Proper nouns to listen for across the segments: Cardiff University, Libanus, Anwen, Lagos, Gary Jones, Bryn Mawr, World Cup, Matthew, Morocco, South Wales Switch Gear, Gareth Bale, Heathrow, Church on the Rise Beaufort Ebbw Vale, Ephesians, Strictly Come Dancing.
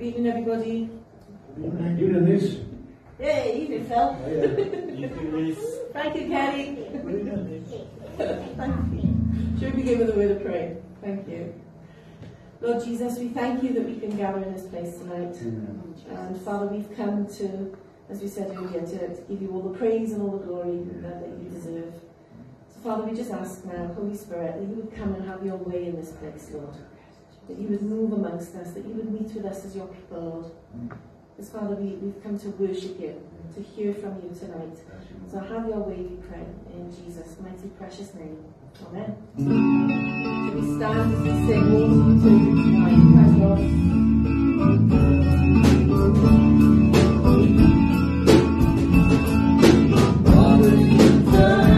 Good evening, everybody. Good evening. Evening, Liz. Yeah, evening, Phil. Oh, yeah. Evening, Liz. Thank you, Kelly. Good evening, Liz. Thank you. Should we begin with a word of prayer? Thank you. Lord Jesus, we thank you that we can gather in this place tonight. Amen. And Father, we've come to, as we said earlier, to give you all the praise and all the glory that you deserve. So Father, we just ask now, Holy Spirit, that you would come and have your way in this place, Lord. That you would move amongst us, that you would meet with us as your people, Lord. Because, Father, we've come to worship you, to hear from you tonight. So have your way, we pray, in Jesus' mighty precious name. Amen. Should we stand as we sing Walking to You Tonight? Thank God. Father, you turn.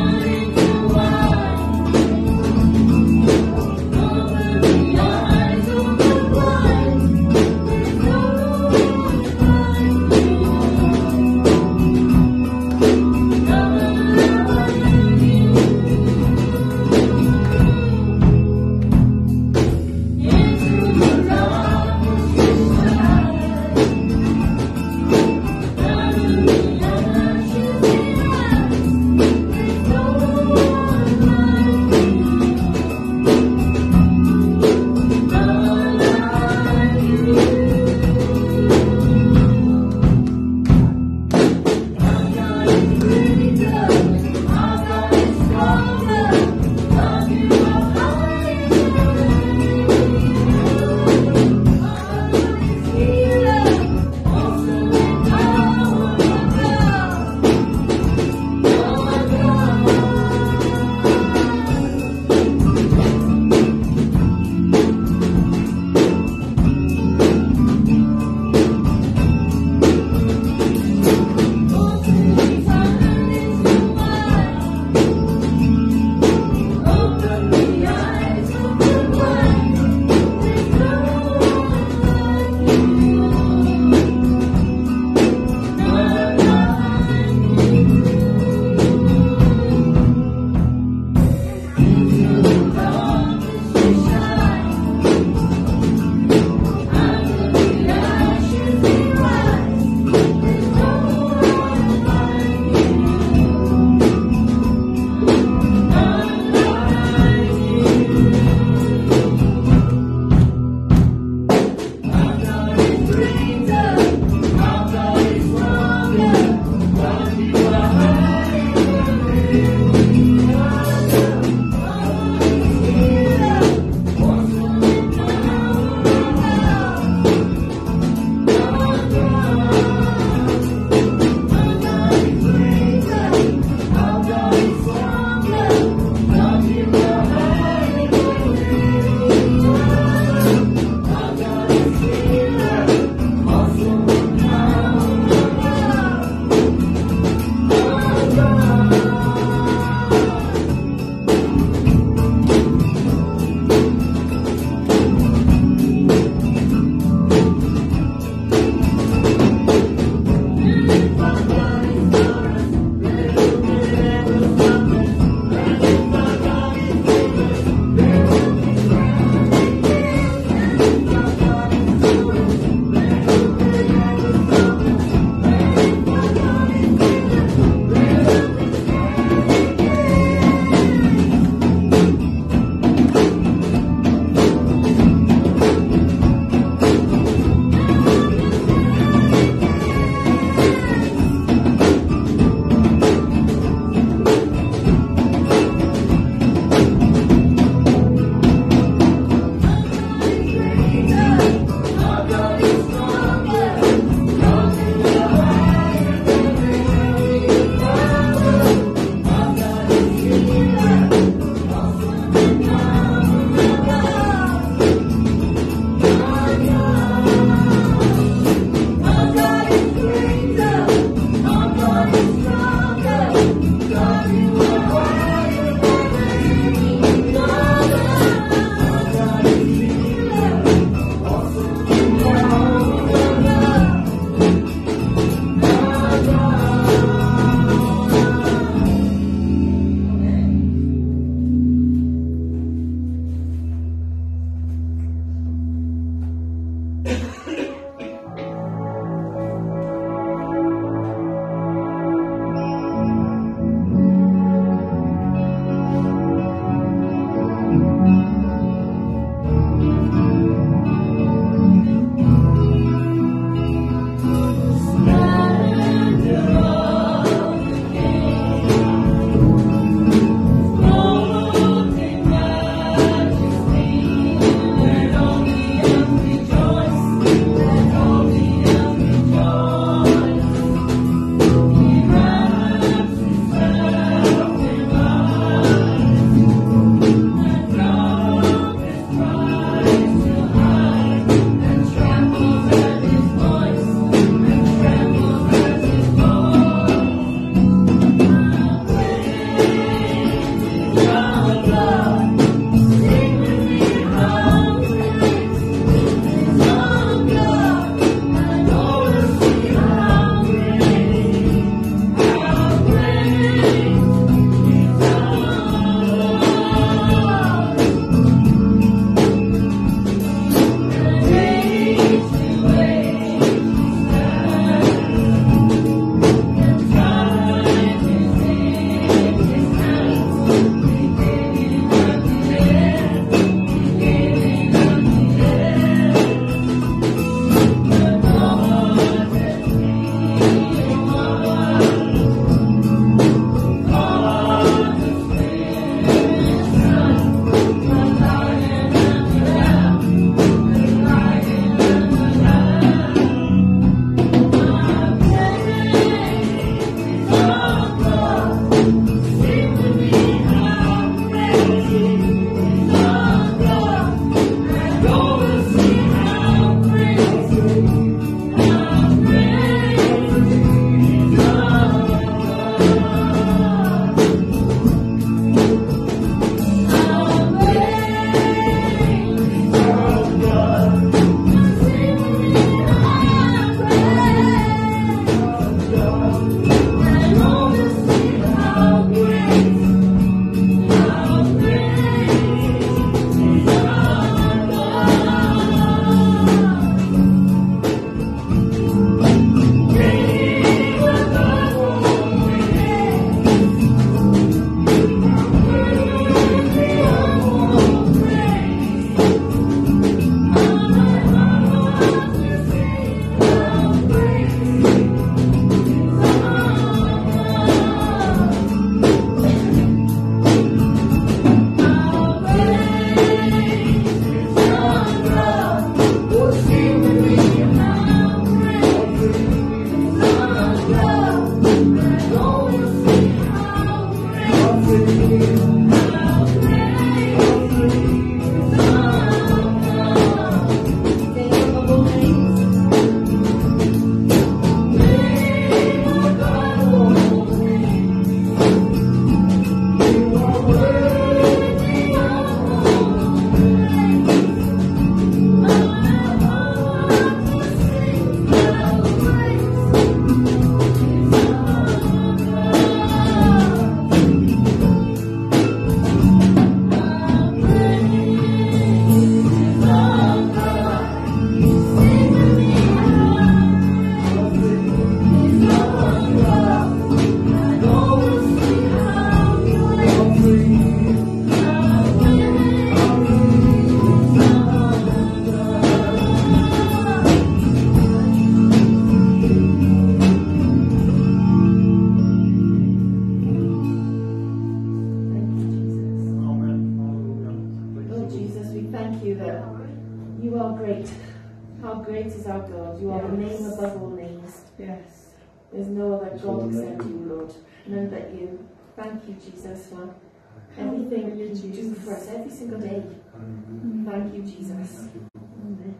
great is our God. You are the name above all names. Yes. There's no other God except you, Lord. None but you. Thank you, Jesus, for everything you do for us every single day. Thank you, Jesus. Amen.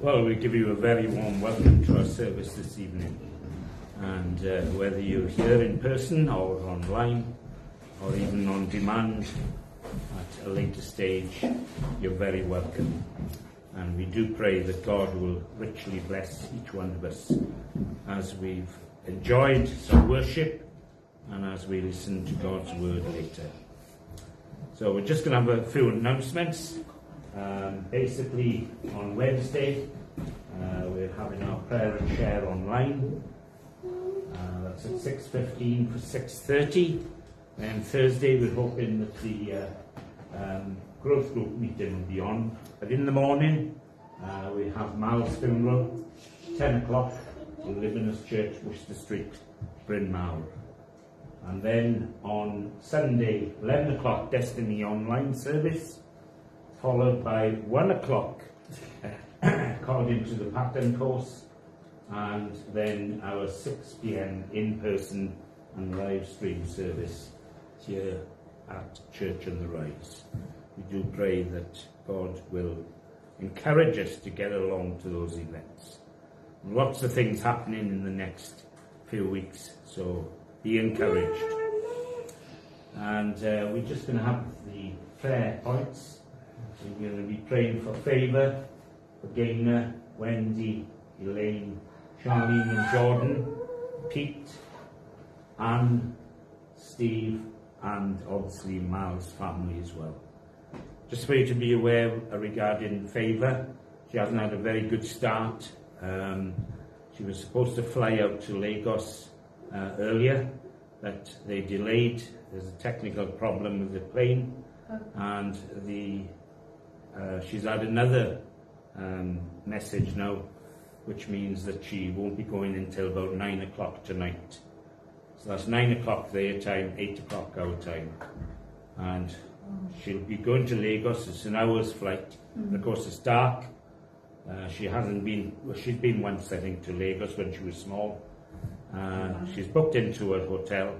Well, we give you a very warm welcome to our service this evening, and whether you're here in person or online or even on demand at a later stage, you're very welcome, and we do pray that God will richly bless each one of us as we've enjoyed some worship and as we listen to God's word later. So we're just going to have a few announcements. Basically, on Wednesday, we're having our prayer and share online. That's at 6:15 for 6:30. And Thursday, we're hoping that the growth group meeting will be on. But in the morning, we have Mal's funeral, 10 o'clock, in Libanus Church, Worcester Street, Bryn Mawr. And then on Sunday, 11 o'clock, Destiny Online service, followed by 1 o'clock, according to the pattern course, and then our 6 p.m. in-person and live stream service here at Church on the Rise. We do pray that God will encourage us to get along to those events. And lots of things happening in the next few weeks, so be encouraged. And we're just going to have the prayer points. We're going to be praying for Favour, Gaynor, Wendy, Elaine, Charlene and Jordan, Pete, Anne, Steve, and obviously Mal's family as well. Just for you to be aware regarding Favour, she hasn't had a very good start. She was supposed to fly out to Lagos earlier, but they delayed. There's a technical problem with the plane, and she's had another message now, which means that she won't be going until about 9 o'clock tonight. So that's 9 o'clock their time, 8 o'clock our time, and she'll be going to Lagos. It's an hour's flight. And of course it's dark. She hasn't been, well, she's been once I think to Lagos when she was small. She's booked into her hotel,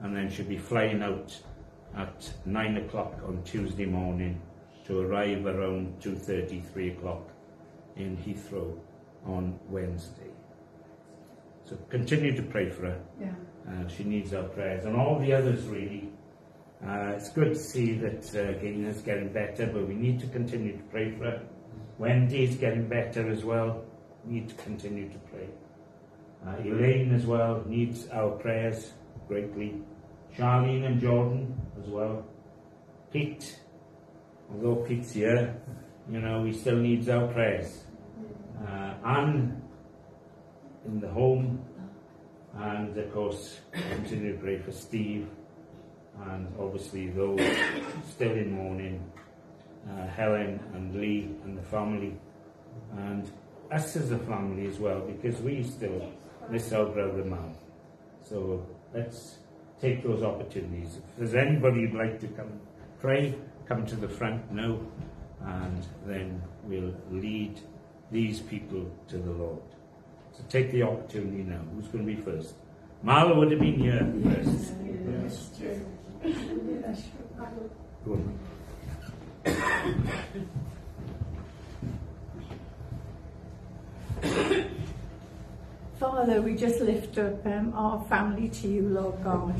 and then she'll be flying out at 9 o'clock on Tuesday morning to arrive around 2:30, 3 o'clock in Heathrow on Wednesday. So continue to pray for her. Yeah. She needs our prayers, and all the others really. It's good to see that Gina's getting better, but we need to continue to pray for her. Wendy's getting better as well. We need to continue to pray. Elaine as well needs our prayers greatly. Charlene and Jordan as well. Pete, although Pete's here, you know, he still needs our prayers. Anne in the home, and of course continue to pray for Steve, and obviously those still in mourning, Helen and Lee and the family, and us as a family as well, because we still miss our brother Mal. So let's take those opportunities. If there's anybody you'd like to come pray, come to the front now, and then we'll lead these people to the Lord. So take the opportunity now. Who's going to be first? Marla would have been here first. Yes, yes. Go on. Father, we just lift up our family to you, Lord God.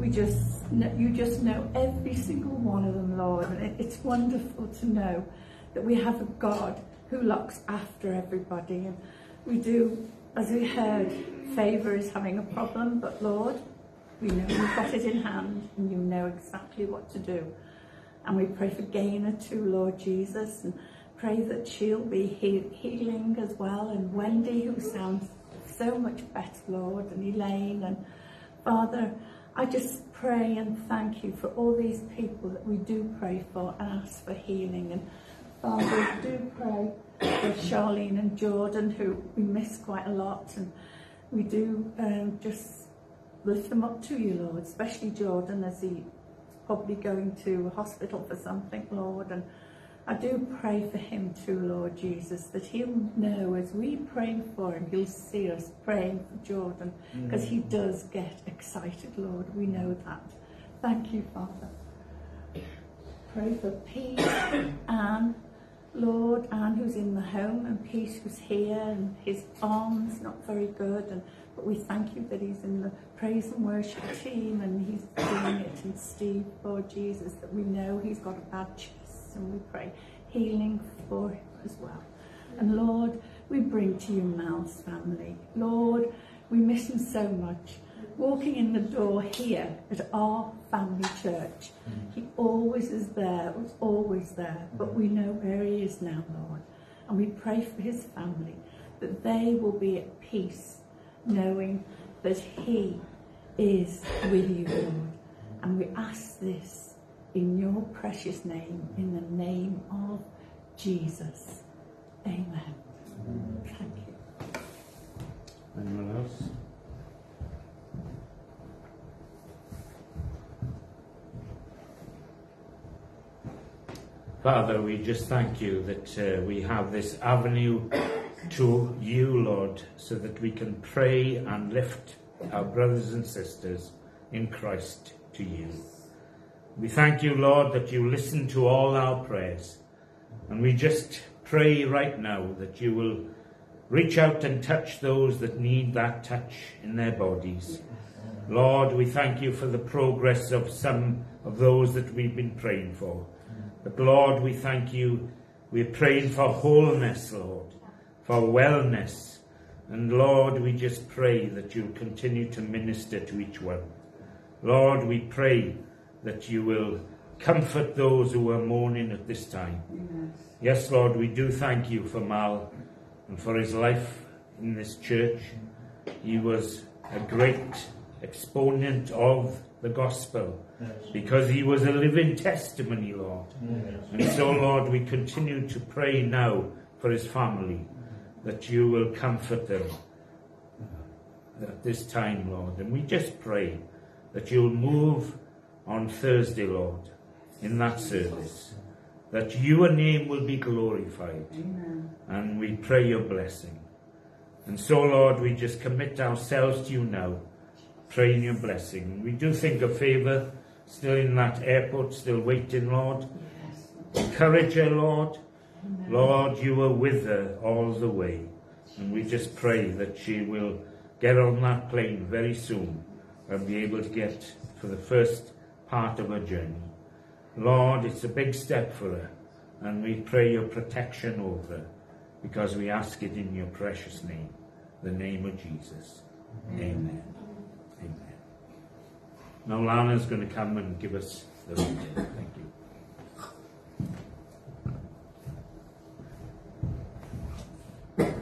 You just know every single one of them, Lord, and it's wonderful to know that we have a God who looks after everybody. And we do, as we heard, Favour is having a problem, but Lord, we know you've got it in hand, and you know exactly what to do. And we pray for Gaynor too, Lord Jesus, and pray that she'll be healing as well, and Wendy, who sounds so much better, Lord, and Elaine. And Father, I just pray and thank you for all these people that we do pray for and ask for healing. And Father, we do pray for Charlene and Jordan, who we miss quite a lot, and we do just lift them up to you, Lord, especially Jordan, as he probably going to hospital for something, Lord. And I do pray for him too, Lord Jesus, that he'll know as we pray for him, he'll see us praying for Jordan, because he does get excited, Lord. We know that. Thank you, Father. Pray for Pete, Anne, Lord, Anne who's in the home, and Pete who's here, and his arm's not very good, and but we thank you that he's in the praise and worship team, and he's doing it. And Steve, Lord Jesus, that we know he's got a bad chest, and we pray healing for him as well. And Lord, we bring to you Mal's family. Lord, we miss him so much. walking in the door here at our family church. He always is there, was always there, but we know where he is now, Lord. And we pray for his family, that they will be at peace, knowing that he is with you, Lord. And we ask this in your precious name, in the name of Jesus. Amen. Thank you. Anyone else? Father, we just thank you that we have this avenue to you, Lord, so that we can pray and lift our brothers and sisters in Christ to you. We thank you, Lord, that you listen to all our prayers, and we just pray right now that you will reach out and touch those that need that touch in their bodies. Lord, we thank you for the progress of some of those that we've been praying for. But Lord, we thank you, we're praying for wholeness, Lord, for wellness. And Lord, we just pray that you'll continue to minister to each one. Lord, we pray that you will comfort those who are mourning at this time. Yes, Lord, we do thank you for Mal and for his life in this church. He was a great exponent of the gospel, because he was a living testimony, Lord. And so, Lord, we continue to pray now for his family, that you will comfort them at this time, Lord. And we just pray that you'll move on Thursday, Lord, in that service, that your name will be glorified. And we pray your blessing. And so, Lord, we just commit ourselves to you now, praying your blessing. We do think of Favour, still in that airport, still waiting, Lord. Encourage her, Lord. Lord, you were with her all the way. And we just pray that she will get on that plane very soon and be able to get for the first part of her journey. Lord, it's a big step for her, and we pray your protection over her, because we ask it in your precious name, the name of Jesus. Amen. Amen. Now Lana's going to come and give us the reading. Thank you.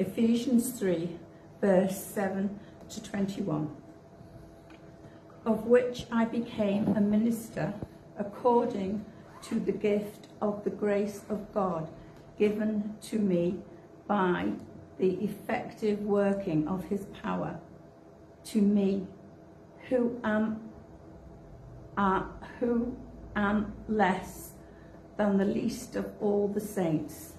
Ephesians 3, verse 7 to 21. Of which I became a minister according to the gift of the grace of God given to me by the effective working of his power. To me, who am less than the least of all the saints,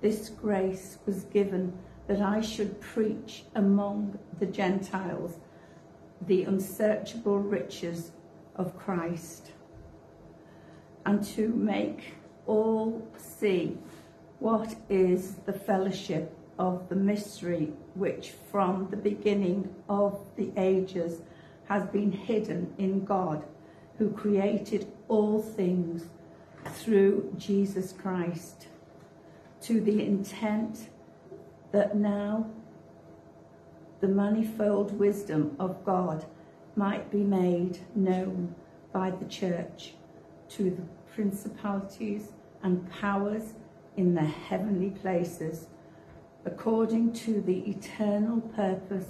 this grace was given that I should preach among the Gentiles the unsearchable riches of Christ, and to make all see what is the fellowship of the mystery which from the beginning of the ages has been hidden in God, who created all things through Jesus Christ, to the intent that now the manifold wisdom of God might be made known by the church to the principalities and powers in the heavenly places, according to the eternal purpose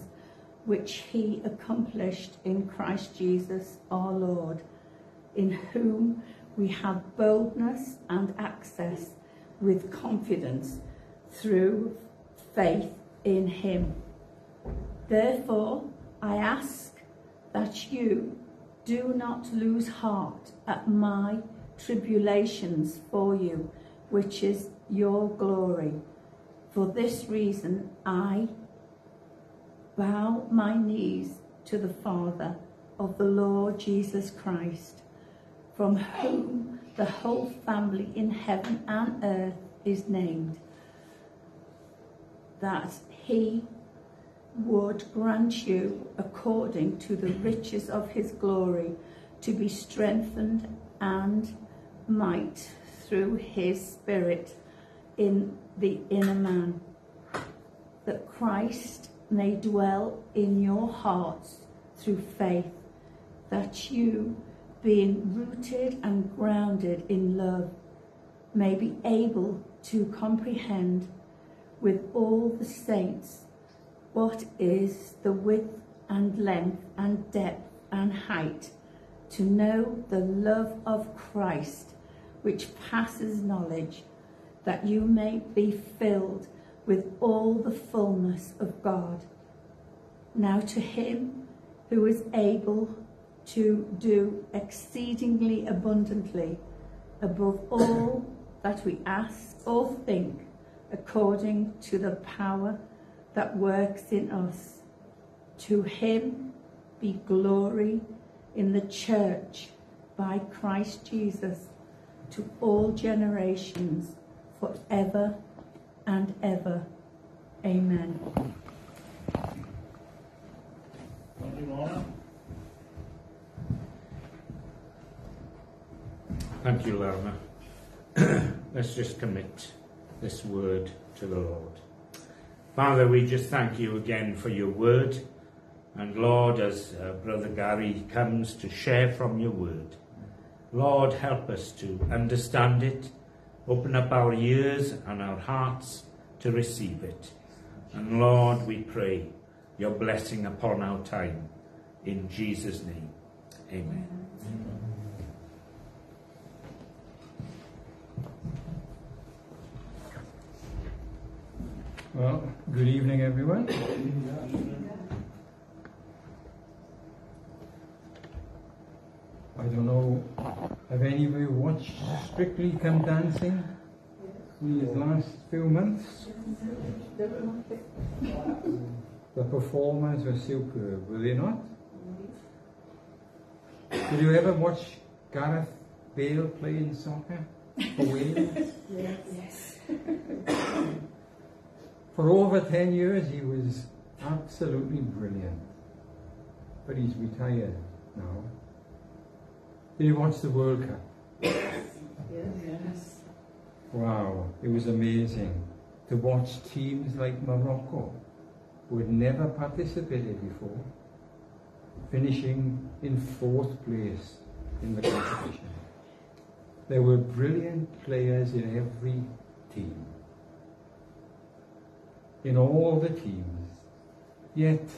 which he accomplished in Christ Jesus our Lord, in whom we have boldness and access with confidence through faith in him. Therefore, I ask that you do not lose heart at my tribulations for you, which is your glory. For this reason, I bow my knees to the Father of the Lord Jesus Christ, from whom the whole family in heaven and earth is named, that he would grant you, according to the riches of his glory, to be strengthened and might through his Spirit in the inner man, that Christ may dwell in your hearts through faith, that you, being rooted and grounded in love, may be able to comprehend with all the saints what is the width and length and depth and height, to know the love of Christ which passes knowledge, that you may be filled with all the fullness of God. Now to him who is able to do exceedingly abundantly above all that we ask or think, according to the power that works in us, to him be glory in the church by Christ Jesus to all generations forever and ever. Amen. Thank you, Lorna. Thank you, Lorna. Let's just commit this word to the Lord. Father, we just thank you again for your word. And Lord, as Brother Gary comes to share from your word, Lord, help us to understand it, open up our ears and our hearts to receive it. And Lord, we pray your blessing upon our time. In Jesus' name, amen. Amen. Well, good evening, everyone. I don't know, have any of you watched Strictly Come Dancing in these last few months? The performers were superb, were they not? Did you ever watch Gareth Bale play in soccer for Wales? Yes. For over 10 years he was absolutely brilliant, but he's retired now. Did you watch the World Cup? Yes. Wow, it was amazing to watch teams like Morocco, who had never participated before, finishing in 4th place in the competition. There were brilliant players in every team, in all the teams, yet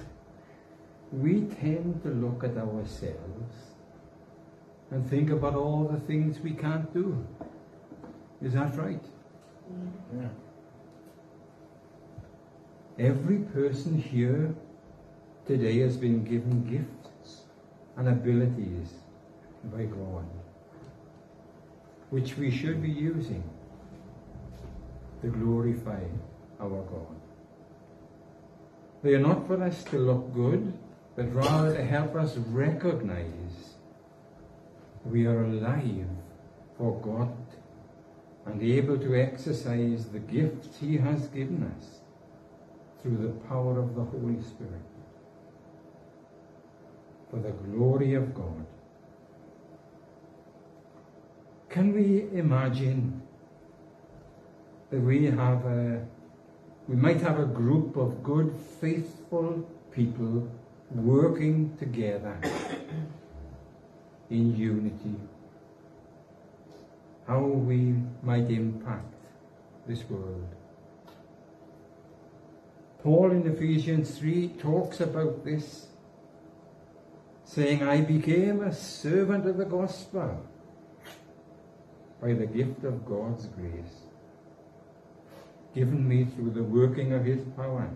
we tend to look at ourselves and think about all the things we can't do. Is that right? Yeah. Every person here today has been given gifts and abilities by God, which we should be using to glorify our God. They are not for us to look good, but rather to help us recognize we are alive for God and able to exercise the gifts He has given us through the power of the Holy Spirit for the glory of God. Can we imagine that we might have a group of good, faithful people working together in unity? How we might impact this world. Paul in Ephesians 3 talks about this, saying, I became a servant of the gospel by the gift of God's grace, given me through the working of his power.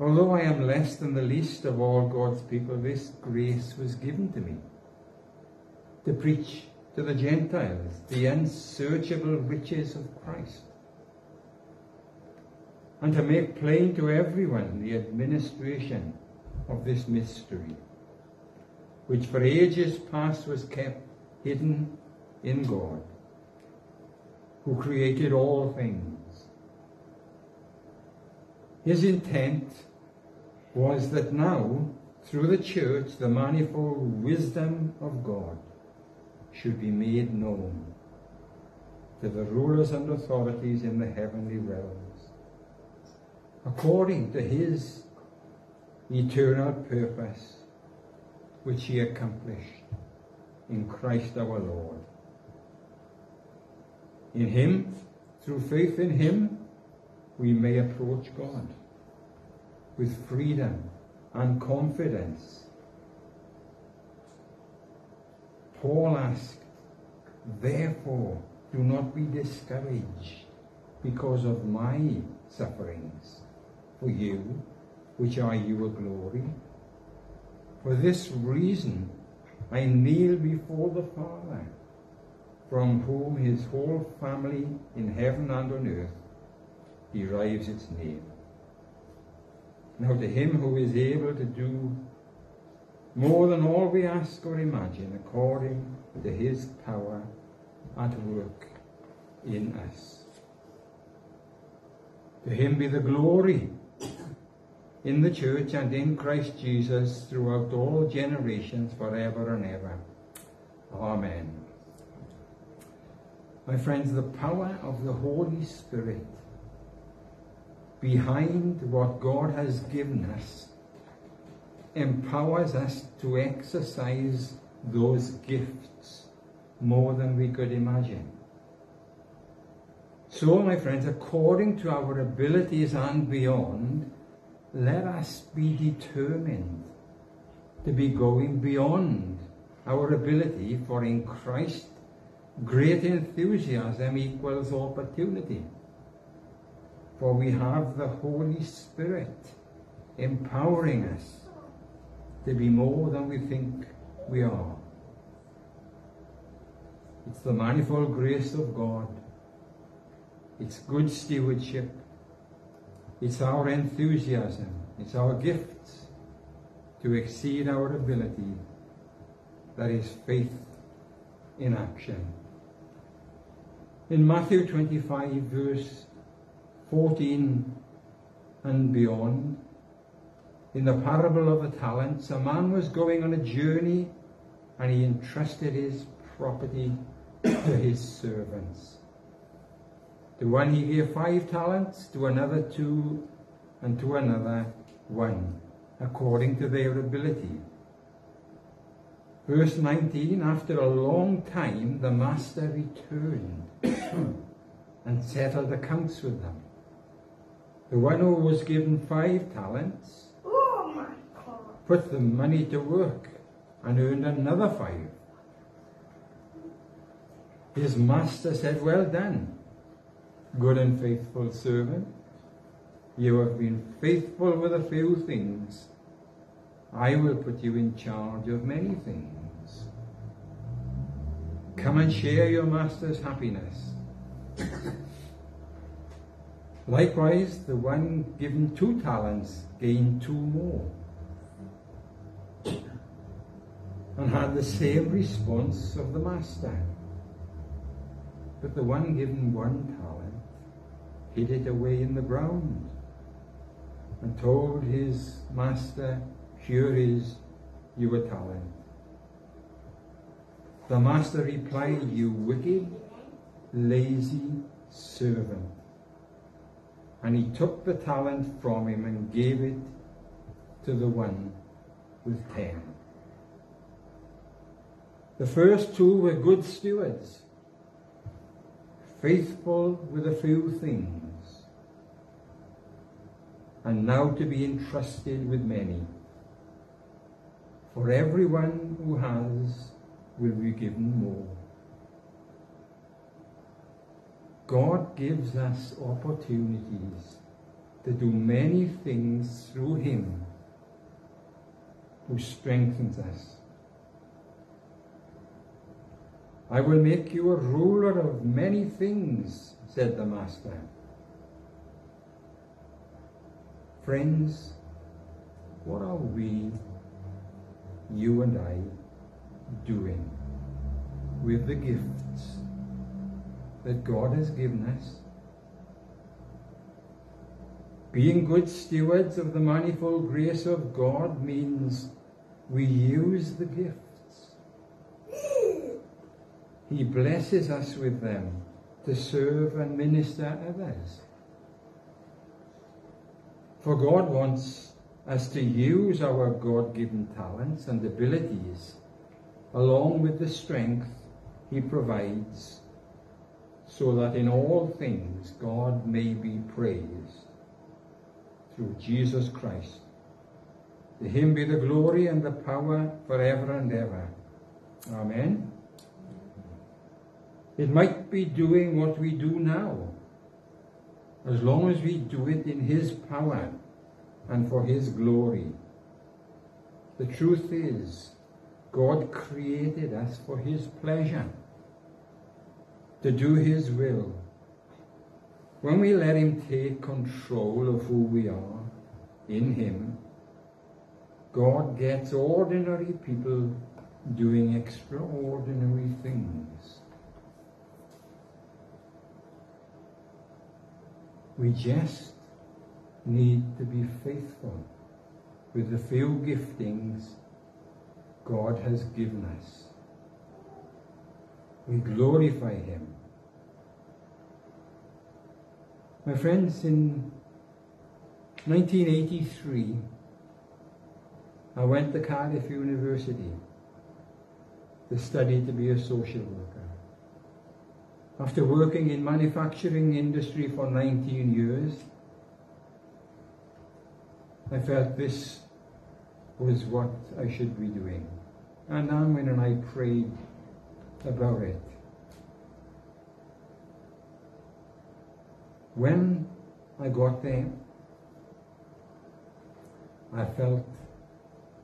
Although I am less than the least of all God's people, this grace was given to me to preach to the Gentiles the unsearchable riches of Christ, and to make plain to everyone the administration of this mystery, which for ages past was kept hidden in God, who created all things. His intent was that now, through the church, the manifold wisdom of God should be made known to the rulers and authorities in the heavenly realms, according to his eternal purpose, which he accomplished in Christ our Lord. In him, through faith in him, we may approach God with freedom and confidence. Paul asked, therefore, do not be discouraged because of my sufferings for you, which are your glory. For this reason, I kneel before the Father, from whom his whole family in heaven and on earth derives its name. Now to him who is able to do more than all we ask or imagine, according to his power at work in us. To him be the glory in the church and in Christ Jesus throughout all generations, forever and ever. Amen. My friends, the power of the Holy Spirit behind what God has given us empowers us to exercise those gifts more than we could imagine. So, my friends, according to our abilities and beyond, let us be determined to be going beyond our ability, for in Christ, great enthusiasm equals opportunity. For we have the Holy Spirit empowering us to be more than we think we are. It's the manifold grace of God. It's good stewardship. It's our enthusiasm. It's our gifts to exceed our ability. That is faith in action. In Matthew 25, verse 14 and beyond, in the parable of the talents, a man was going on a journey and he entrusted his property to his servants. To one he gave 5 talents, to another 2, and to another 1, according to their ability. Verse 19, after a long time the master returned and settled accounts with them. The one who was given 5 talents put the money to work and earned another 5. His master said, well done, good and faithful servant. You have been faithful with a few things. I will put you in charge of many things. Come and share your master's happiness. Likewise, the one given 2 talents gained 2 more, and had the same response of the master. But the one given 1 talent hid it away in the ground and told his master, here is your talent. The master replied, you wicked, lazy servant. And he took the talent from him and gave it to the one with 10. The first 2 were good stewards, faithful with a few things, and now to be entrusted with many. For everyone who has will be given more. God gives us opportunities to do many things through him who strengthens us. I will make you a ruler of many things, said the master. Friends, what are we, you and I, doing with the gifts that God has given us? Being good stewards of the manifold grace of God means we use the gifts. He blesses us with them to serve and minister others. For God wants us to use our God-given talents and abilities along with the strength he provides, so that in all things God may be praised through Jesus Christ. To him be the glory and the power forever and ever. Amen. It might be doing what we do now, as long as we do it in his power and for his glory. The truth is, God created us for his pleasure, to do his will. When we let him take control of who we are in him, God gets ordinary people doing extraordinary things. We just need to be faithful with the few giftings God has given us. We glorify him. My friends, in 1983, I went to Cardiff University to study to be a social worker. After working in manufacturing industry for 19 years, I felt this was what I should be doing. And Anwen and I prayed about it. When I got there, I felt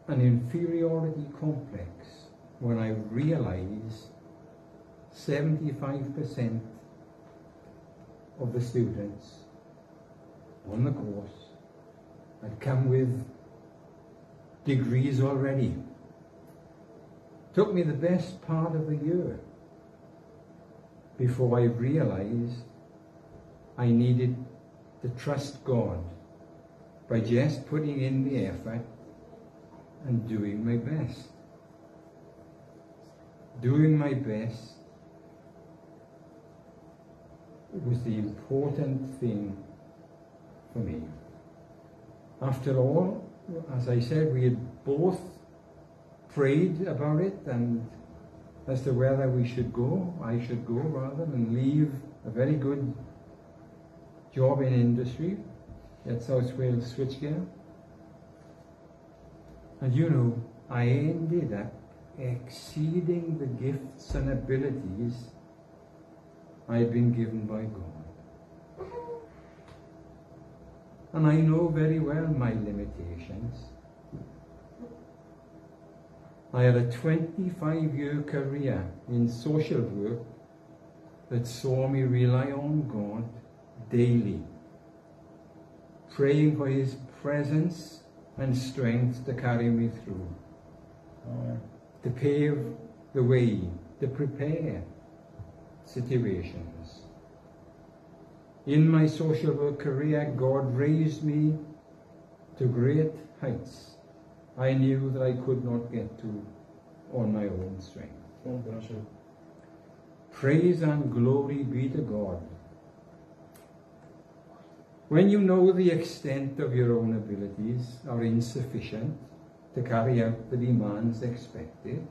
an inferiority complex when I realized 75% of the students on the course had come with degrees already. Took me the best part of the year before I realized I needed to trust God by just putting in the effort and doing my best. Doing my best was the important thing for me. After all, as I said, we had both prayed about it and as to whether we should go, I should go rather, and leave a very good job in industry at South Wales Switch Gear. And you know, I ended up exceeding the gifts and abilities I have been given by God. And I know very well my limitations. I had a 25-year career in social work that saw me rely on God daily, praying for his presence and strength to carry me through, to pave the way, to prepare situations. In my social work career, God raised me to great heights I knew that I could not get to on my own strength. Praise and glory be to God. When you know the extent of your own abilities are insufficient to carry out the demands expected,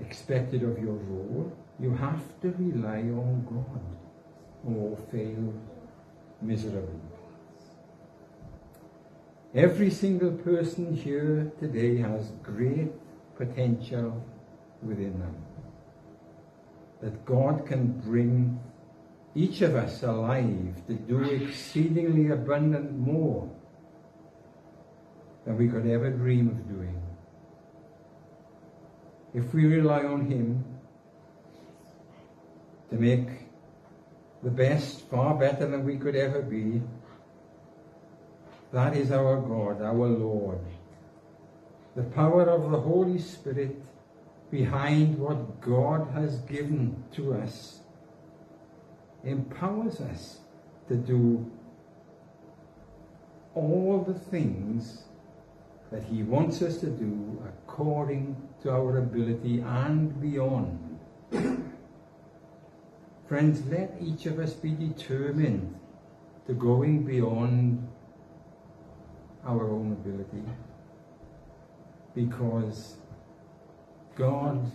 expected of your role, you have to rely on God or fail miserably. Every single person here today has great potential within them that God can bring each of us alive to do exceedingly abundant more than we could ever dream of doing. If we rely on him to make the best far better than we could ever be, that is our God, our Lord. The power of the Holy Spirit behind what God has given to us empowers us to do all the things that he wants us to do according to our ability and beyond. Friends, let each of us be determined to going beyond our own ability, because God,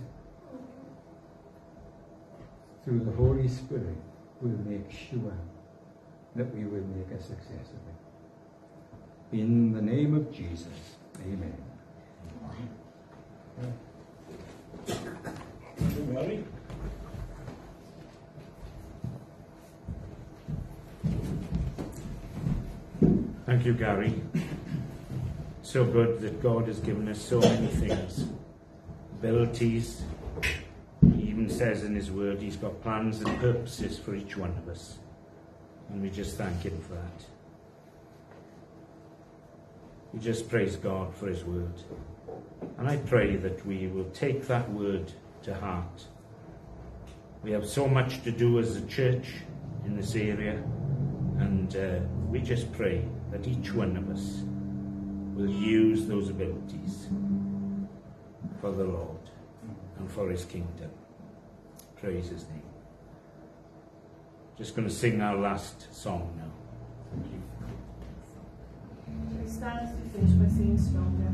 through the Holy Spirit, will make sure that we will make a success of it. In the name of Jesus, amen. Amen. Thank you, Gary. So good that God has given us so many things, abilities. He even says in his word he's got plans and purposes for each one of us, and we just thank him for that. We just praise God for his word, and I pray that we will take that word to heart. We have so much to do as a church in this area, and we just pray that each one of us will use those abilities for the Lord and for his kingdom. Praise his name. Just going to sing our last song now. Thank you. Let's stand as we finish by singing Stronger.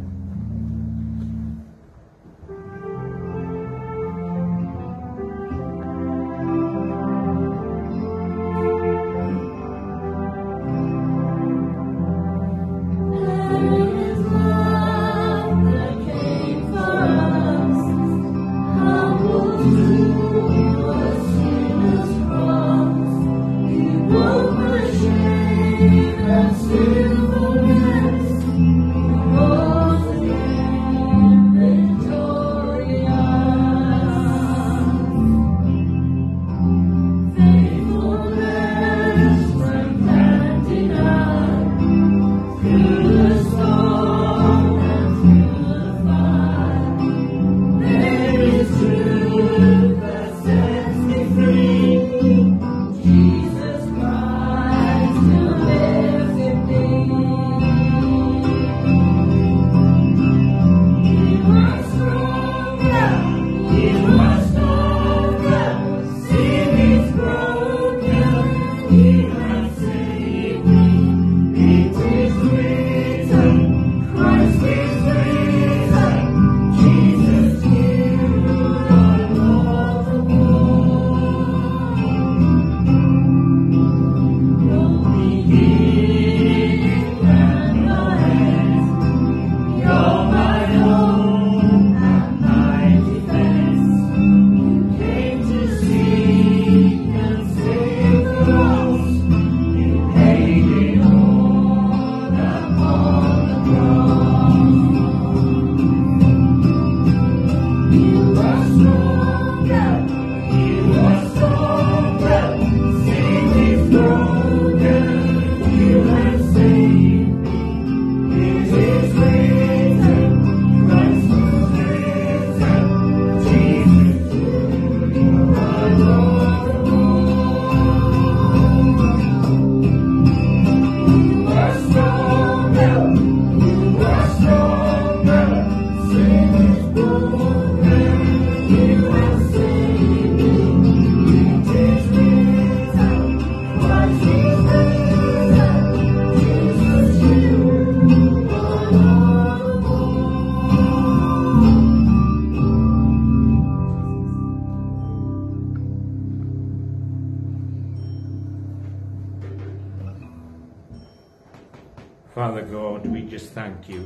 Thank you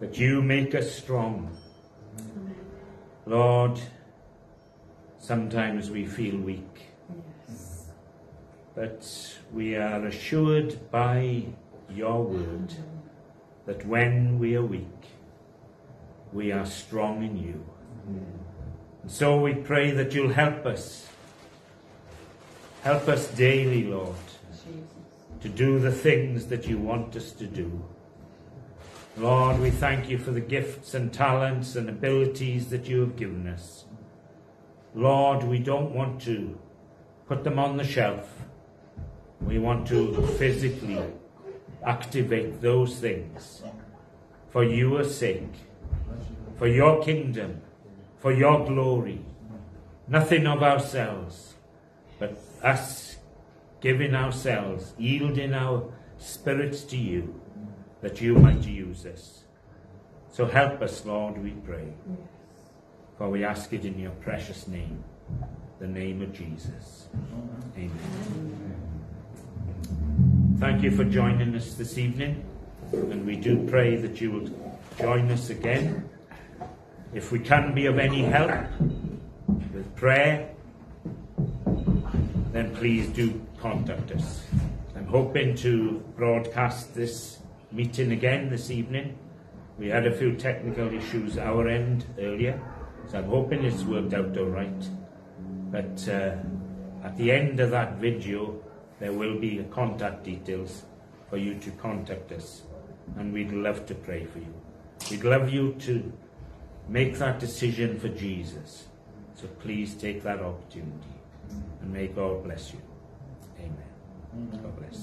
that you make us strong. Lord, sometimes we feel weak, yes, but we are assured by your word that when we are weak, we are strong in you. And so we pray that you'll help us daily, Lord, to do the things that you want us to do. Lord, we thank you for the gifts and talents and abilities that you have given us. Lord, we don't want to put them on the shelf. We want to physically activate those things for your sake, for your kingdom, for your glory. Nothing of ourselves, but us giving ourselves, yielding our spirits to you, that you might use us. So help us, Lord, we pray. Yes. For we ask it in your precious name, the name of Jesus. Amen. Amen. Thank you for joining us this evening, and we do pray that you will join us again. If we can be of any help with prayer, then please do contact us. I'm hoping to broadcast this meeting again this evening. We had a few technical issues our end earlier, so I'm hoping it's worked out all right. But at the end of that video, there will be contact details for you to contact us, and we'd love to pray for you. We'd love you to make that decision for Jesus. So please take that opportunity, and may God bless you. Amen. God bless.